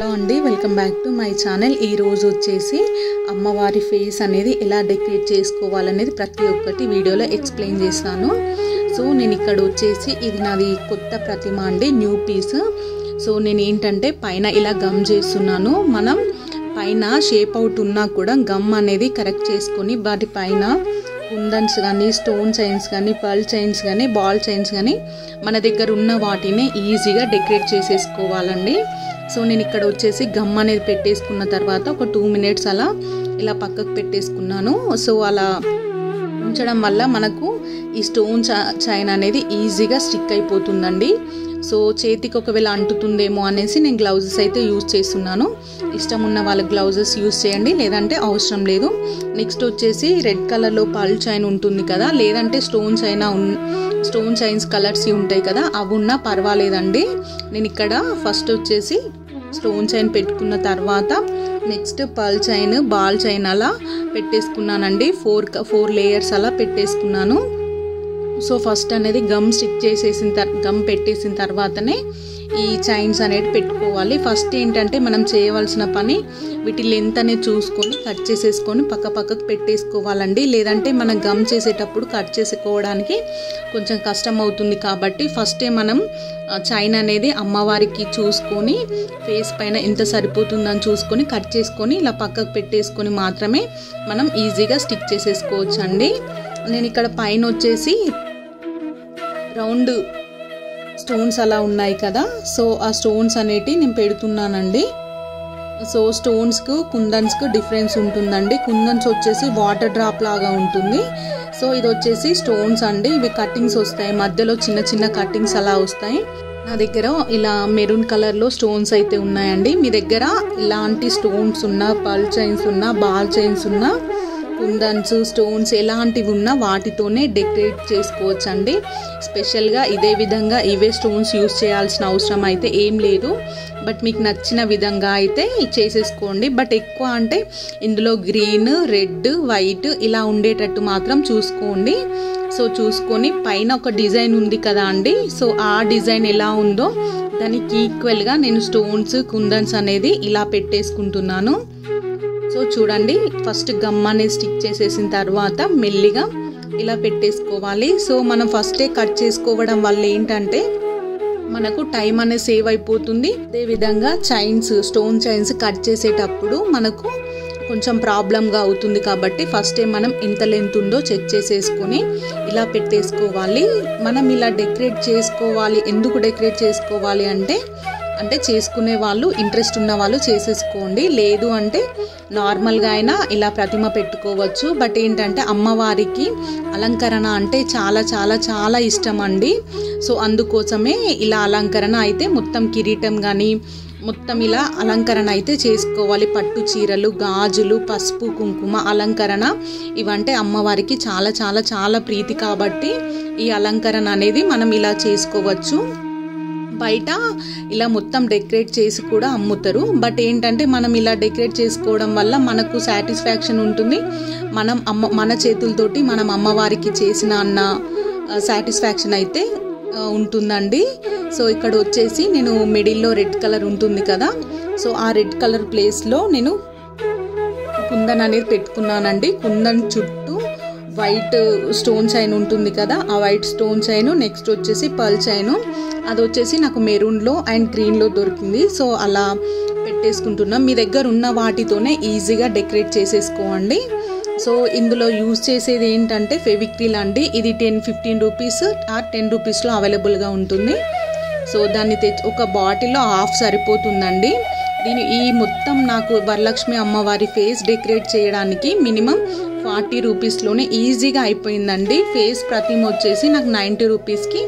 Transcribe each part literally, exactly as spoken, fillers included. Hello అండి, welcome back to my channel. ఈ రోజు వచ్చేసి అమ్మవారి ఫేస్ అనేది ఎలా డెకరేట్ చేసుకోవాలనేది ప్రతి ఒక్కటి వీడియోలో ఎక్స్ప్లెయిన్ చేస్తాను. సో నేను ఇక్కడ వచ్చేసి ఇది నాది కొత్త ప్రతిమ అండి, న్యూ పీస్. సో నేను ఏంటంటే పైన ఇలా గమ్ చేస్తున్నాను. మనం పైన షేప్ అవుట్ ఉన్నా కూడా గమ్ అనేది కరెక్ట్ చేసుకొని వాటి పైన కుందన్స్ కానీ, స్టోన్ చైన్స్ కానీ, పర్ల్ చైన్స్ కానీ, బాల్ చైన్స్ కానీ మన దగ్గర ఉన్న వాటిని ఈజీగా డెకరేట్ చేసేసుకోవాలండి. సో నేను ఇక్కడ వచ్చేసి గమ్ అనేది పెట్టేసుకున్న తర్వాత ఒక టూ మినిట్స్ అలా ఇలా పక్కకు పెట్టేసుకున్నాను. సో అలా ఉంచడం వల్ల మనకు ఈ స్టోన్ చైన్ అనేది ఈజీగా స్టిక్ అయిపోతుందండి. సో చేతికి ఒకవేళ అంటుతుందేమో అనేసి నేను గ్లౌజెస్ అయితే యూజ్ చేస్తున్నాను. ఇష్టం ఉన్న వాళ్ళకి గ్లౌజెస్ యూజ్ చేయండి, లేదంటే అవసరం లేదు. నెక్స్ట్ వచ్చేసి రెడ్ కలర్లో పర్ల్ చైన్ ఉంటుంది కదా, లేదంటే స్టోన్స్ అయినా స్టోన్ చైన్స్ కలర్స్ ఉంటాయి కదా, అవి ఉన్నా పర్వాలేదండి. నేను ఇక్కడ ఫస్ట్ వచ్చేసి స్టోన్ చైన్ పెట్టుకున్న తర్వాత next pearl chain, ball chain అలా పెట్టేసుకున్నానండి. ఫోర్ ఫోర్ లేయర్స్ అలా పెట్టేసుకున్నాను. సో ఫస్ట్ అనేది గమ్ స్టిక్ చేసేసిన తర్వాత గమ్ పెట్టేసిన తర్వాతనే ఈ చైన్స్ అనేది పెట్టుకోవాలి. ఫస్ట్ ఏంటంటే మనం చేయవలసిన పని వీటి లెంత్ అనేది చూసుకొని కట్ చేసేసుకొని పక్క పక్కకు పెట్టేసుకోవాలండి. లేదంటే మనం గమ్ చేసేటప్పుడు కట్ చేసుకోవడానికి కొంచెం కష్టం అవుతుంది. కాబట్టి ఫస్టే మనం చైన్ అనేది అమ్మవారికి చూసుకొని ఫేస్ పైన ఎంత సరిపోతుందని చూసుకొని కట్ చేసుకొని ఇలా పక్కకు పెట్టేసుకొని మాత్రమే మనం ఈజీగా స్టిక్ చేసేసుకోవచ్చు అండి. నేను ఇక్కడ పైన వచ్చేసి రౌండ్ స్టోన్స్ అలా ఉన్నాయి కదా, సో ఆ స్టోన్స్ అనేటివి నేను పెడుతున్నానండి. సో స్టోన్స్కు కుందన్స్కు డిఫరెన్స్ ఉంటుందండి. కుందన్స్ వచ్చేసి వాటర్ డ్రాప్ లాగా ఉంటుంది. సో ఇది వచ్చేసి స్టోన్స్ అండి. ఇవి కట్టింగ్స్ వస్తాయి, మధ్యలో చిన్న చిన్న కట్టింగ్స్ అలా వస్తాయి. నా దగ్గర ఇలా మెరూన్ కలర్లో స్టోన్స్ అయితే ఉన్నాయండి. మీ దగ్గర ఇలాంటి స్టోన్స్ ఉన్నా, పర్ల్ చైన్స్ ఉన్నా, బాల్ చైన్స్ ఉన్నా, కుందన్స్, స్టోన్స్ ఎలాంటివి ఉన్నా వాటితోనే డెకరేట్ చేసుకోవచ్చండి. స్పెషల్గా ఇదే విధంగా ఇవే స్టోన్స్ యూజ్ చేయాల్సిన అవసరం అయితే ఏం లేదు. బట్ మీకు నచ్చిన విధంగా అయితే చేసేసుకోండి. బట్ ఎక్కువ అంటే ఇందులో గ్రీన్, రెడ్, వైట్ ఇలా ఉండేటట్టు మాత్రం చూసుకోండి. సో చూసుకొని పైన ఒక డిజైన్ ఉంది కదా అండి, సో ఆ డిజైన్ ఎలా ఉందో దానికి ఈక్వల్గా నేను స్టోన్స్, కుందన్స్ అనేది ఇలా పెట్టేసుకుంటున్నాను. సో చూడండి, ఫస్ట్ గమ్ అనేది స్టిక్ చేసేసిన తర్వాత మెల్లిగా ఇలా పెట్టేసుకోవాలి. సో మనం ఫస్టే కట్ చేసుకోవడం వల్ల ఏంటంటే మనకు టైం అనేది సేవ్ అయిపోతుంది. అదేవిధంగా చైన్స్, స్టోన్ చైన్స్ కట్ చేసేటప్పుడు మనకు కొంచెం ప్రాబ్లంగా అవుతుంది. కాబట్టి ఫస్టే మనం ఎంత లెంత్ ఉందో చెక్ చేసేసుకొని ఇలా పెట్టేసుకోవాలి. మనం ఇలా డెకరేట్ చేసుకోవాలి. ఎందుకు డెకరేట్ చేసుకోవాలి అంటే అంటే చేసుకునే వాళ్ళు, ఇంట్రెస్ట్ ఉన్న వాళ్ళు చేసేసుకోండి. లేదు అంటే నార్మల్గా అయినా ఇలా ప్రతిమ పెట్టుకోవచ్చు. బట్ ఏంటంటే అమ్మవారికి అలంకరణ అంటే చాలా చాలా చాలా ఇష్టం అండి. సో అందుకోసమే ఇలా అలంకరణ అయితే మొత్తం కిరీటం కానీ మొత్తం ఇలా అలంకరణ అయితే చేసుకోవాలి. పట్టు చీరలు, గాజులు, పసుపు, కుంకుమ అలంకరణ ఇవంటే అమ్మవారికి చాలా చాలా చాలా ప్రీతి. కాబట్టి ఈ అలంకరణ అనేది మనం ఇలా చేసుకోవచ్చు. బయట ఇలా మొత్తం డెకరేట్ చేసి కూడా అమ్ముతారు. బట్ ఏంటంటే మనం ఇలా డెకరేట్ చేసుకోవడం వల్ల మనకు సాటిస్ఫాక్షన్ ఉంటుంది. మనం అమ్మ మన చేతులతోటి మనం అమ్మవారికి చేసిన అన్న సాటిస్ఫాక్షన్ అయితే ఉంటుందండి. సో ఇక్కడ వచ్చేసి నేను మిడిల్లో రెడ్ కలర్ ఉంటుంది కదా, సో ఆ రెడ్ కలర్ ప్లేస్లో నేను కుందన్ అనేది పెట్టుకున్నానండి. కుందన్ చుట్టూ వైట్ స్టోన్ చైన్ ఉంటుంది కదా, ఆ వైట్ స్టోన్ చైను, నెక్స్ట్ వచ్చేసి పర్ల్ చైను, అది వచ్చేసి నాకు మెరూన్లో అండ్ గ్రీన్లో దొరికింది. సో అలా పెట్టేసుకుంటున్నాం. మీ దగ్గర ఉన్న వాటితోనే ఈజీగా డెకరేట్ చేసేసుకోండి. సో ఇందులో యూజ్ చేసేది ఏంటంటే ఫెవిక్రిల్ అండి. ఇది టెన్ ఫిఫ్టీన్ రూపీస్ ఆ టెన్ రూపీస్లో అవైలబుల్గా ఉంటుంది. సో దాన్ని తెచ్చి ఒక బాటిల్లో హాఫ్ సరిపోతుందండి. దీని ఈ మొత్తం నాకు వరలక్ష్మి అమ్మవారి ఫేస్ డెకరేట్ చేయడానికి మినిమం ఫార్టీ రూపీస్లోనే ఈజీగా అయిపోయిందండి. ఫేస్ ప్రతిమ వచ్చేసి నాకు నైంటీ రూపీస్కి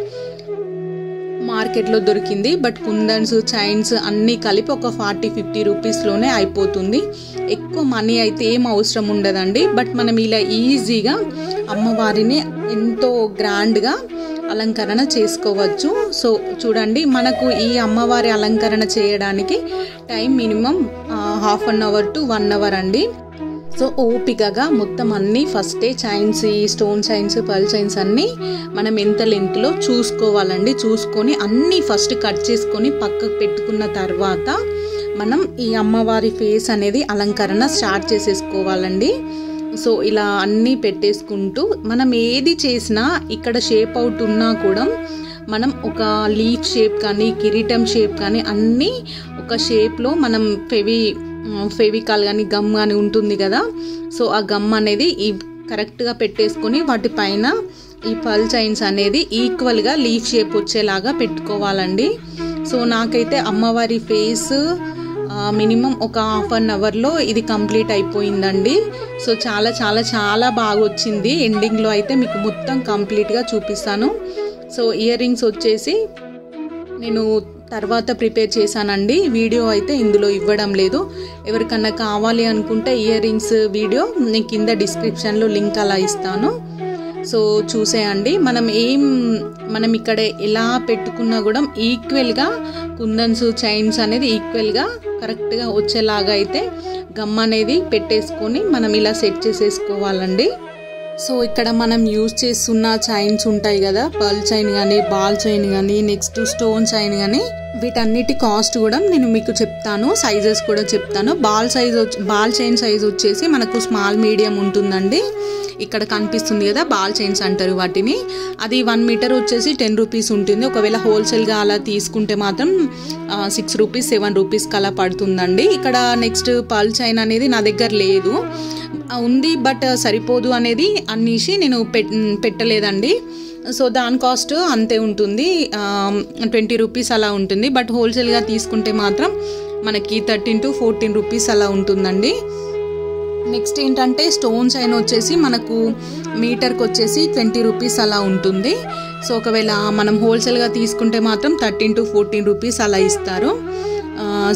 మార్కెట్లో దొరికింది. బట్ కుందన్స్, చైన్స్ అన్నీ కలిపి ఒక ఫార్టీ ఫిఫ్టీ రూపీస్లోనే అయిపోతుంది. ఎక్కువ మనీ అయితే ఏం అవసరం ఉండదండి. బట్ మనం ఇలా ఈజీగా అమ్మవారిని ఎంతో గ్రాండ్గా అలంకరణ చేసుకోవచ్చు. సో చూడండి, మనకు ఈ అమ్మవారి అలంకరణ చేయడానికి time minimum half an hour to one hour అండి. సో ఓపికగా మొత్తం అన్నీ ఫస్టే చైన్స్, ఈ స్టోన్ చైన్స్, పర్ల్ చైన్స్ అన్నీ మనం ఎంత లెంత్లో చూసుకోవాలండి. చూసుకొని అన్నీ ఫస్ట్ కట్ చేసుకొని పక్కకు పెట్టుకున్న తర్వాత మనం ఈ అమ్మవారి ఫేస్ అనేది అలంకరణ స్టార్ట్ చేసేసుకోవాలండి. సో ఇలా అన్నీ పెట్టేసుకుంటూ మనం ఏది చేసినా ఇక్కడ షేప్ అవుట్ ఉన్నా కూడా మనం ఒక లీఫ్ షేప్ కానీ కిరీటం షేప్ కానీ అన్నీ ఒక షేప్లో మనం ఫెవి ఫెవికాల్ కానీ గమ్ కానీ ఉంటుంది కదా, సో ఆ గమ్ అనేది ఈ కరెక్ట్గా పెట్టేసుకొని వాటిపైన ఈ పల్ చైన్స్ అనేది ఈక్వల్గా లీఫ్ షేప్ వచ్చేలాగా పెట్టుకోవాలండి. సో నాకైతే అమ్మవారి ఫేస్ మినిమం ఒక హాఫ్ అన్ అవర్లో ఇది కంప్లీట్ అయిపోయిందండి. సో చాలా చాలా చాలా బాగా వచ్చింది. ఎండింగ్లో అయితే మీకు మొత్తం కంప్లీట్గా చూపిస్తాను. సో ఇయర్ రింగ్స్ వచ్చేసి నేను తర్వాత ప్రిపేర్ చేశానండి, వీడియో అయితే ఇందులో ఇవ్వడం లేదు. ఎవరికన్నా కావాలి అనుకుంటే ఇయర్ రింగ్స్ వీడియో నేను కింద డిస్క్రిప్షన్లో లింక్ అలా ఇస్తాను, సో చూసేయండి. మనం ఏం మనం ఇక్కడ ఎలా పెట్టుకున్నా కూడా ఈక్వల్గా కుందన్స్ చైన్స్ అనేది ఈక్వల్గా కరెక్ట్గా వచ్చేలాగా అయితే గమ్ అనేది పెట్టేసుకొని మనం ఇలా సెట్ చేసేసుకోవాలండి. సో ఇక్కడ మనం యూజ్ చేస్తున్న చైన్స్ ఉంటాయి కదా, పర్ల్ చైన్ కానీ బాల్ చైన్ కానీ నెక్స్ట్ స్టోన్ చైన్ కానీ, వీటన్నిటి కాస్ట్ కూడా నేను మీకు చెప్తాను, సైజెస్ కూడా చెప్తాను. Ball size ball chain size వచ్చేసి మనకు స్మాల్ మీడియం ఉంటుందండి. ఇక్కడ కనిపిస్తుంది కదా బాల్ చైన్స్ అంటారు వాటిని, అది వన్ మీటర్ వచ్చేసి టెన్ రూపీస్ ఉంటుంది. ఒకవేళ హోల్సేల్గా అలా తీసుకుంటే మాత్రం సిక్స్ రూపీస్ సెవెన్ రూపీస్కి అలా పడుతుందండి. ఇక్కడ నెక్స్ట్ పర్ల్ చైన్ అనేది నా దగ్గర లేదు, ఉంది బట్ సరిపోదు అనేది అనేసి నేను పెట్టలేదండి. సో దాని కాస్ట్ అంతే ఉంటుంది, ట్వంటీ రూపీస్ అలా ఉంటుంది. బట్ హోల్సేల్గా తీసుకుంటే మాత్రం మనకి థర్టీన్ టు ఫోర్టీన్ రూపీస్ అలా ఉంటుందండి. నెక్స్ట్ ఏంటంటే స్టోన్ చైన్ వచ్చేసి మనకు మీటర్కి వచ్చేసి ట్వంటీ రూపీస్ అలా ఉంటుంది. సో ఒకవేళ మనం హోల్సేల్గా తీసుకుంటే మాత్రం థర్టీన్ టు ఫోర్టీన్ రూపీస్ అలా ఇస్తారు.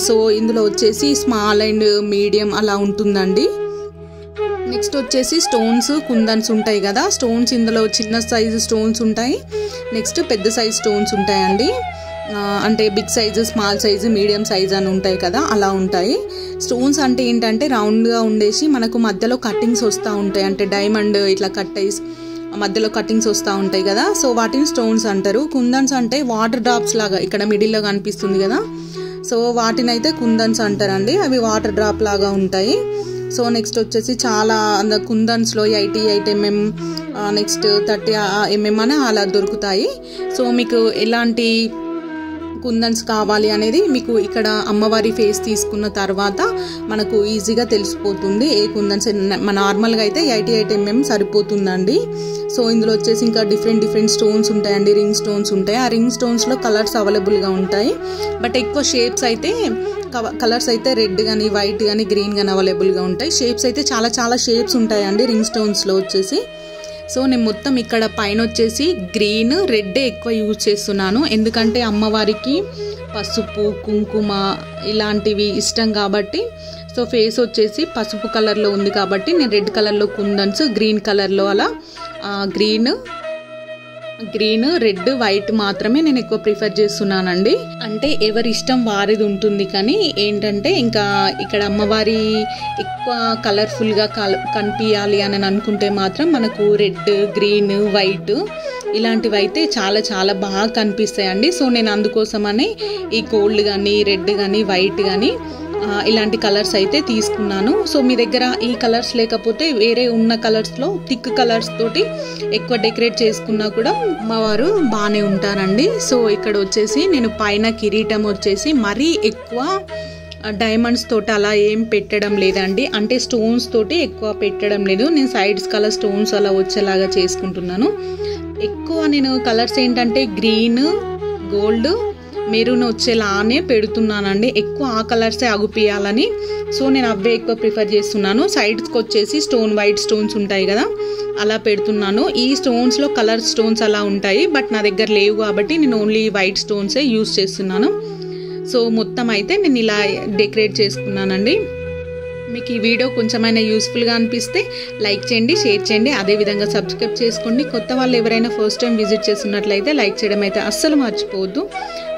సో ఇందులో వచ్చేసి స్మాల్ అండ్ మీడియం అలా ఉంటుందండి. నెక్స్ట్ వచ్చేసి స్టోన్స్ కుందన్స్ ఉంటాయి కదా, స్టోన్స్ ఇందులో చిన్న సైజు స్టోన్స్ ఉంటాయి, నెక్స్ట్ పెద్ద సైజు స్టోన్స్ ఉంటాయండి. అంటే big size small size medium size అని ఉంటాయి కదా, అలా ఉంటాయి. స్టోన్స్ అంటే ఏంటంటే రౌండ్గా ఉండేసి మనకు మధ్యలో కట్టింగ్స్ వస్తూ ఉంటాయి, అంటే డైమండ్ ఇట్లా కట్ అయ్యి మధ్యలో కట్టింగ్స్ వస్తూ ఉంటాయి కదా, సో వాటిని స్టోన్స్ అంటారు. కుందన్స్ అంటే వాటర్ డ్రాప్స్ లాగా ఇక్కడ మిడిల్లో కనిపిస్తుంది కదా, సో వాటిని అయితే కుందన్స్ అంటారండి, అవి వాటర్ డ్రాప్ లాగా ఉంటాయి. సో నెక్స్ట్ వచ్చేసి చాలా కుందన్స్లో eighty eight mm next thirty mm అని అలా దొరుకుతాయి. సో మీకు ఎలాంటి కుందన్స్ కావాలి అనేది మీకు ఇక్కడ అమ్మవారి ఫేస్ తీసుకున్న తర్వాత మనకు ఈజీగా తెలిసిపోతుంది ఏ కుందన్స్. నార్మల్గా అయితే ఎయిటీ ఎయిట్ ఎంఎం సరిపోతుందండి. సో ఇందులో వచ్చేసి ఇంకా డిఫరెంట్ డిఫరెంట్ స్టోన్స్ ఉంటాయండి, రింగ్ స్టోన్స్ ఉంటాయి. ఆ రింగ్ స్టోన్స్లో కలర్స్ అవైలబుల్గా ఉంటాయి, బట్ ఎక్కువ షేప్స్ అయితే కలర్స్ అయితే రెడ్ కానీ వైట్ కానీ గ్రీన్ కానీ అవైలబుల్గా ఉంటాయి. షేప్స్ అయితే చాలా చాలా షేప్స్ ఉంటాయండి రింగ్ స్టోన్స్లో వచ్చేసి. సో నేను మొత్తం ఇక్కడ పైన వచ్చేసి గ్రీన్ రెడ్డే ఎక్కువ యూజ్ చేస్తున్నాను, ఎందుకంటే అమ్మవారికి పసుపు కుంకుమ ఇలాంటివి ఇష్టం కాబట్టి. సో ఫేస్ వచ్చేసి పసుపు కలర్లో ఉంది కాబట్టి నేను రెడ్ కలర్లో కుందన్స్, గ్రీన్ కలర్లో అలా గ్రీన్ గ్రీన్ రెడ్ వైట్ మాత్రమే నేను ఎక్కువ ప్రిఫర్ చేస్తున్నానండి. అంటే ఎవరి ఇష్టం వారిది ఉంటుంది, కానీ ఏంటంటే ఇంకా ఇక్కడ అమ్మవారి ఎక్కువ కలర్ఫుల్గా కల్ కనిపించాలి అని అనుకుంటే మాత్రం మనకు రెడ్ గ్రీన్ వైట్ ఇలాంటివి అయితే చాలా చాలా బాగా కనిపిస్తాయండి. సో నేను అందుకోసమని ఈ గోల్డ్ కానీ రెడ్ కానీ వైట్ కానీ ఇలాంటి కలర్స్ అయితే తీసుకున్నాను. సో మీ దగ్గర ఈ కలర్స్ లేకపోతే వేరే ఉన్న కలర్స్లో థిక్ కలర్స్ తోటి ఎక్కువ డెకరేట్ చేసుకున్నా కూడా అమ్మవారు బాగానే ఉంటారండి. సో ఇక్కడ వచ్చేసి నేను పైన కిరీటం వచ్చేసి మరీ ఎక్కువ డైమండ్స్ తోటి అలా ఏం పెట్టడం లేదండి, అంటే స్టోన్స్ తోటి ఎక్కువ పెట్టడం లేదు. నేను సైడ్స్ కలర్ స్టోన్స్ అలా వచ్చేలాగా చేసుకుంటున్నాను. ఎక్కువ నేను కలర్స్ ఏంటంటే గ్రీన్ గోల్డ్ మెరూన్ వచ్చేలానే పెడుతున్నానండి, ఎక్కువ ఆ కలర్సే ఆగుపియాలని. సో నేను అవే ఎక్కువ ప్రిఫర్ చేస్తున్నాను. సైడ్స్కి వచ్చేసి స్టోన్ వైట్ స్టోన్స్ ఉంటాయి కదా అలా పెడుతున్నాను. ఈ స్టోన్స్లో కలర్ స్టోన్స్ అలా ఉంటాయి, బట్ నా దగ్గర లేవు కాబట్టి నేను ఓన్లీ వైట్ స్టోన్సే యూజ్ చేస్తున్నాను. సో మొత్తం అయితే నేను ఇలా డెకరేట్ చేసుకున్నానండి. మీకు ఈ వీడియో కొంచెమైనా యూస్ఫుల్గా అనిపిస్తే లైక్ చేయండి, షేర్ చేయండి, అదేవిధంగా సబ్స్క్రైబ్ చేసుకోండి. కొత్త వాళ్ళు ఎవరైనా ఫస్ట్ టైం విజిట్ చేస్తున్నట్లయితే లైక్ చేయడం అయితే అస్సలు మర్చిపోవద్దు.